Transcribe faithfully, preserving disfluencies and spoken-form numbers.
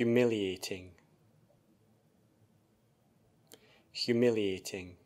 humiliating, humiliating.